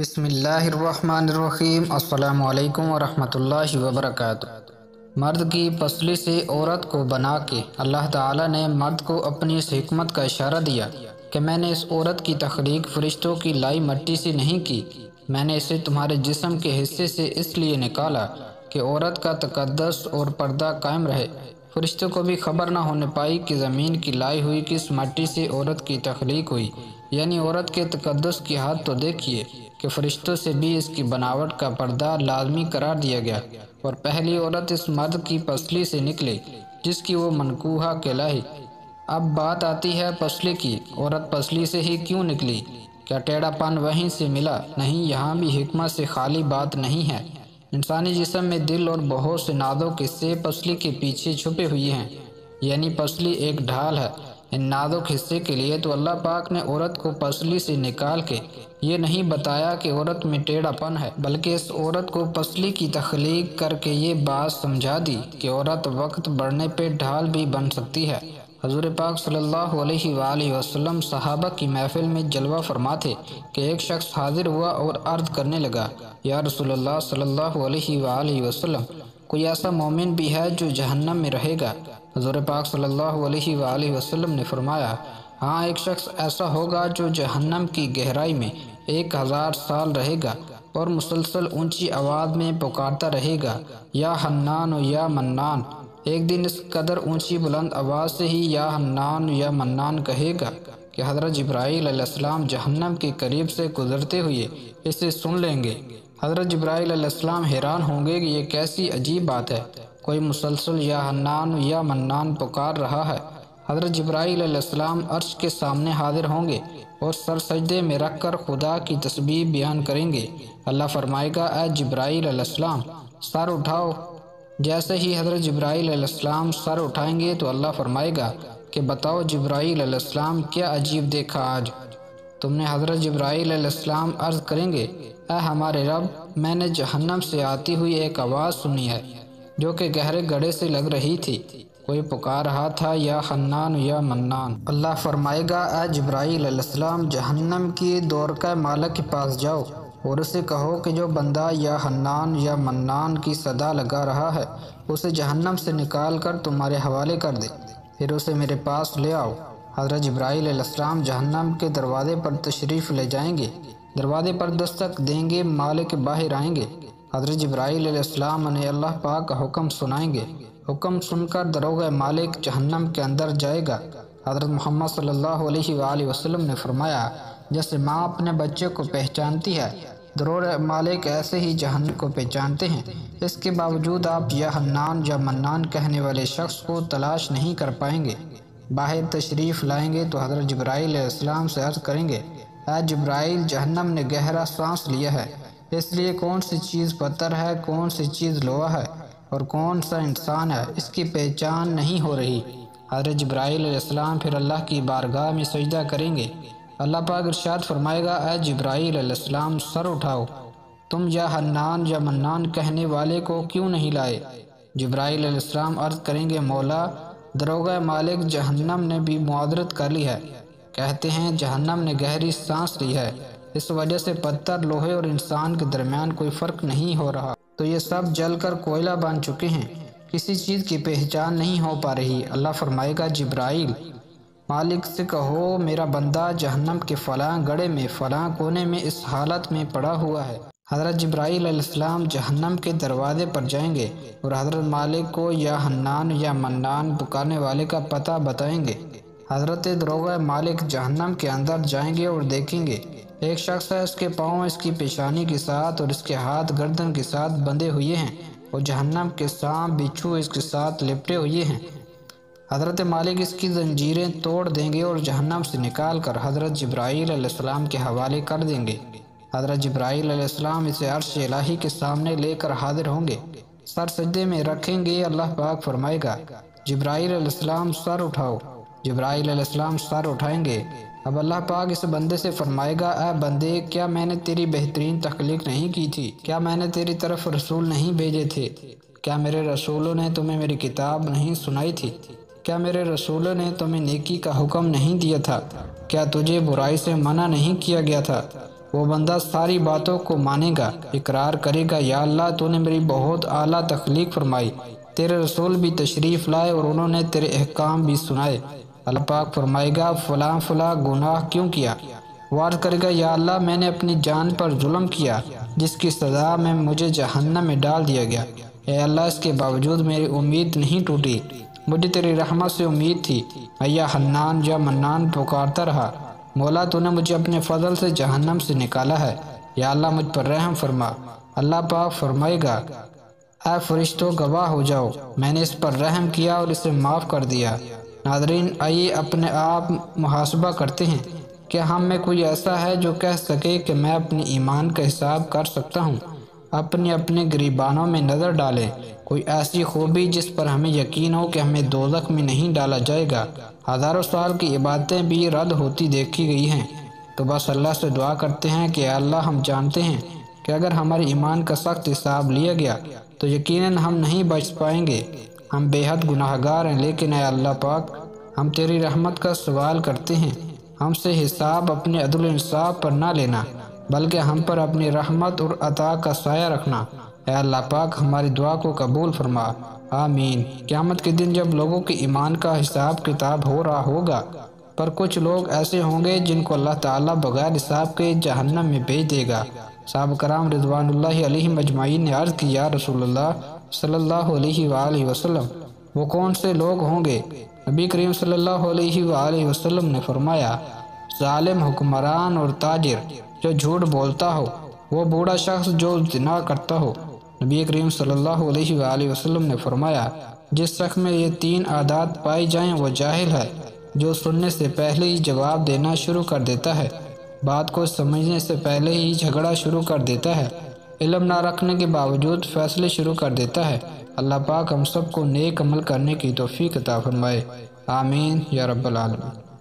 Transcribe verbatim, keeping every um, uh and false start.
बिस्मिल्लाहिर्रहमानिर्रहीम अस्सलामु अलैकुम वरहमतुल्लाहि वबरकातुहू। मर्द की पसली से औरत को बना के अल्लाह ताला ने मर्द को अपनी इस हिकमत का इशारा दिया कि मैंने इस औरत की तख्लीक फरिश्तों की लाई मट्टी से नहीं की, मैंने इसे तुम्हारे जिस्म के हिस्से से इसलिए निकाला कि औरत का तकद्दस और पर्दा कायम रहे। फरिश्तों को भी खबर ना होने पाई कि ज़मीन की लाई हुई किस मट्टी से औरत की तख्लीक हुई, यानी औरत के तकद्दस की हाथ तो देखिए कि फरिश्तों से भी इसकी बनावट का पर्दा लाजमी करार दिया गया। और पहली औरत इस मर्द की पसली से निकली जिसकी वो मनकूहा कहलाई। अब बात आती है पसली की। औरत पसली से ही क्यों निकली? क्या टेढ़ापन वहीं से मिला? नहीं, यहाँ भी हिकमत से खाली बात नहीं है। इंसानी जिस्म में दिल और बहुत से नादों के से पसली के पीछे छुपे हुए हैं, यानी पसली एक ढाल है। इन नाजुक हिस्से के लिए तो अल्लाह पाक ने औरत को पसली से निकाल के ये नहीं बताया कि औरत में टेढ़ापन है, बल्कि इस औरत को पसली की तख्लीक करके ये बात समझा दी कि औरत वक्त बढ़ने पे ढाल भी बन सकती है। हजूर पाक सल्लल्लाहु अलैहि वालैहि वसल्लम सहाबा की महफिल में जलवा फरमा थे कि एक शख्स हाजिर हुआ और अर्ज करने लगा, या रसूलल्लाह सल्लल्लाहु अलैहि वालैहि वसल्लम, कोई ऐसा मोमिन भी है जो जहन्नम में रहेगा? हज़ूर पाक सल्लल्लाहु अलैहि वालैहि वसल्लम ने फरमाया, हाँ, एक शख्स ऐसा होगा जो जहन्नम की गहराई में एक हज़ार साल रहेगा और मुसलसल ऊंची आवाज़ में पुकारता रहेगा, या हन्नान या मन्नान। एक दिन इस कदर ऊंची बुलंद आवाज़ से ही या हन्नान या मन्नान कहेगा कि हज़रत जिब्राईल अलैहिस्सलाम जहन्नम के करीब से गुजरते हुए इसे सुन लेंगे। हज़रत जिब्राईल अलैहिस्सलाम हैरान होंगे कि ये कैसी अजीब बात है, कोई मुसलसल या हन्नान या मन्नान पुकार रहा है। हज़रत जिब्राईल अलैहिस्सलाम अर्श के सामने हाजिर होंगे और सर सजदे में रख कर खुदा की तस्बीह बयान करेंगे। अल्लाह फरमाएगा, ऐ जिब्राईल अलैहिस्सलाम, सर उठाओ। जैसे ही हज़रत जिब्राईल अलैहिस्सलाम सर उठाएंगे तो अल्लाह फरमाएगा कि बताओ जिब्राईल अलैहिस्सलाम, क्या अजीब देखा आज तुमने? हज़रत जिब्राईल अलैहिस्सलाम अर्ज़ करेंगे, ऐ हमारे रब, मैंने जहन्नम से आती हुई एक आवाज़ सुनी है जो कि गहरे गड्ढे से लग रही थी, कोई पुकार रहा था, या हन्नान या मन्नान। अल्लाह फरमाएगा, ऐ जिब्राईल अलैहिस्सलाम, जहन्नम की दौर का मालिक के पास जाओ और उसे कहो कि जो बंदा या हन्नान या मन्नान की सदा लगा रहा है उसे जहन्नम से निकाल कर तुम्हारे हवाले कर दे, फिर उसे मेरे पास ले आओ। हज़रत जिब्राईल अलैहिस्सलाम जहन्नम के दरवाज़े पर तशरीफ़ ले जाएंगे, दरवाज़े पर दस्तक देंगे, मालिक बाहर आएंगे। हज़रत जिब्राईल अलैहिस्सलाम ने अल्लाह पाक का हुक्म सुनाएंगे। हुक्म सुनकर दरोगा मालिक जहन्नम के अंदर जाएगा। हज़रत मोहम्मद सल्लल्लाहु अलैहि वसल्लम ने फरमाया, जैसे माँ अपने बच्चे को पहचानती है, दरोगा मालिक ऐसे ही जहन्नम को पहचानते हैं। इसके बावजूद आप या हन्नान या मन्नान कहने वाले शख्स को तलाश नहीं कर पाएंगे। बाहर तशरीफ़ लाएंगे तो हज़रत जिब्राईल अलैहिस्सलाम से अर्ज़ करेंगे, ऐ जिब्राईल, जहन्नम ने गहरा सांस लिया है, इसलिए कौन सी चीज़ पत्थर है, कौन सी चीज़ लोहा है और कौन सा इंसान है, इसकी पहचान नहीं हो रही। हज़रत जिब्राईल अलैहिस्सलाम फिर अल्लाह की बारगाह में सजदा करेंगे। अल्लाह पाक इरशाद फरमाएगा, ऐ जिब्राईल अलैहिस्सलाम, सर उठाओ, तुम या हन्नान या मन्नान कहने वाले को क्यों नहीं लाए? जिब्राईल अलैहिस्सलाम अर्ज़ करेंगे, मौला, दरोगा मालिक जहन्नम ने भी मुआदरत कर ली है, कहते हैं जहन्नम ने गहरी सांस ली है, इस वजह से पत्थर, लोहे और इंसान के दरमियान कोई फ़र्क नहीं हो रहा, तो ये सब जलकर कोयला बन चुके हैं, किसी चीज़ की पहचान नहीं हो पा रही। अल्लाह फरमाएगा, जिब्राईल, मालिक से कहो मेरा बंदा जहन्नम के फ़लाँ गड्ढे में, फ़लाँ कोने में इस हालत में पड़ा हुआ है। हज़रत जिब्राईल अलैहिस्सलाम जहन्नम के दरवाज़े पर जाएंगे और हज़रत मालिक को या हन्नान या मन्नान पुकारने वाले का पता बताएंगे। हज़रत दरोगा मालिक जहन्नम के अंदर जाएंगे और देखेंगे एक शख्स है, उसके पाँव इसकी पेशानी के साथ और इसके हाथ गर्दन के साथ बंधे हुए हैं और जहन्नम के सांप बिच्छू इसके साथ लिपटे हुए हैं। हज़रत मालिक इसकी जंजीरें तोड़ देंगे और जहन्नम से निकाल कर हज़रत जिब्राईल अलैहिस्सलाम के हवाले कर देंगे। हज़रत जिब्राईल अलैहिस्सलाम इसे अर्श इलाही के सामने लेकर हाजिर होंगे, सर सज्दे में रखेंगे। अल्लाह पाक फरमाएगा, जिब्राईल अलैहिस्सलाम, सर उठाओ। जिब्राईल अलैहिस्सलाम सर उठाएंगे। अब अल्लाह पाक इस बंदे से फरमाएगा, ऐ बंदे, क्या मैंने तेरी बेहतरीन तख्लीक नहीं की थी? क्या मैंने तेरी तरफ रसूल नहीं भेजे थे? क्या मेरे रसूलों ने तुम्हें मेरी किताब नहीं सुनाई थी? क्या मेरे रसूलों ने तुम्हें नेकी का हुक्म नहीं दिया था? क्या तुझे बुराई से मना नहीं किया गया था? वो बंदा सारी बातों को मानेगा, इकरार करेगा, या अल्लाह तूने मेरी बहुत आला तख्लीक फरमाई। तेरे रसूल भी तशरीफ़ लाए और उन्होंने तेरे अहकाम भी सुनाए। अल्लाह पाक फरमाएगा, फ़लाँ फ़लाँ गुनाह क्यों किया। वार करेगा, या अल्लाह मैंने अपनी जान पर जुल्म किया जिसकी सज़ा में मुझे जहन्नम में डाल दिया गया। ए अल्लाह, इसके बावजूद मेरी उम्मीद नहीं टूटी, मुझे तेरी रहमत से उम्मीद थी। या हन्नान या मन्नान पुकारता रहा। मौला, तूने मुझे अपने फजल से जहन्नम से निकाला है, या अल्लाह मुझ पर रहम फरमा। अल्लाह पाक फरमाएगा, ऐ फरिश्तों गवाह हो जाओ, मैंने इस पर रहम किया और इसे माफ़ कर दिया। नादरीन, आइए अपने आप मुहासबा करते हैं कि हम में कोई ऐसा है जो कह सके कि मैं अपने ईमान का हिसाब कर सकता हूँ। अपने अपने गिरबानों में नज़र डालें, कोई ऐसी खूबी जिस पर हमें यकीन हो कि हमें दोज़ख में नहीं डाला जाएगा। हज़ारों साल की इबादतें भी रद्द होती देखी गई हैं। तो बस अल्लाह से दुआ करते हैं कि अल्लाह, हम जानते हैं कि अगर हमारे ईमान का सख्त हिसाब लिया गया तो यकीनन हम नहीं बच पाएंगे। हम बेहद गुनाहगार हैं, लेकिन ऐ अल्लाह पाक, हम तेरी रहमत का सवाल करते हैं। हमसे हिसाब अपने अदल इंसाफ पर ना लेना, बल्कि हम पर अपनी रहमत और अता का साया रखना। ऐ अल्लाह पाक, हमारी दुआ को कबूल फरमा, आमीन। क़यामत के दिन जब लोगों के ईमान का हिसाब किताब हो रहा होगा, पर कुछ लोग ऐसे होंगे जिनको अल्लाह ताला बग़ैर हिसाब के जहन्नम में भेज देगा। साहब कराम रिज़वानुल्लाहि अलैहिम अजमाइन ने अर्ज़ किया, रसूलुल्लाह सल्लल्लाहु अलैहि वालैहि वसल्लम, वो कौन से लोग होंगे। नबी करीम सल्लल्लाहु अलैहि वालैहि वसल्लम ने फरमाया, ज़ालिम हुक्मरान और ताजिर जो झूठ बोलता हो, वो बूढ़ा शख्स जो ज़िना करता हो। नबी करीम सल्लल्लाहु अलैहि वालैहि वसल्लम ने फरमाया, जिस शख्स में ये तीन आदत पाई जाएं वो जाहिल है, जो सुनने से पहले ही जवाब देना शुरू कर देता है, बात को समझने से पहले ही झगड़ा शुरू कर देता है, इल्म ना रखने के बावजूद फैसले शुरू कर देता है। अल्लाह पाक हम सबको नेक अमल करने की तौफीक अता फरमाए, आमीन या रब्बल आलमीन।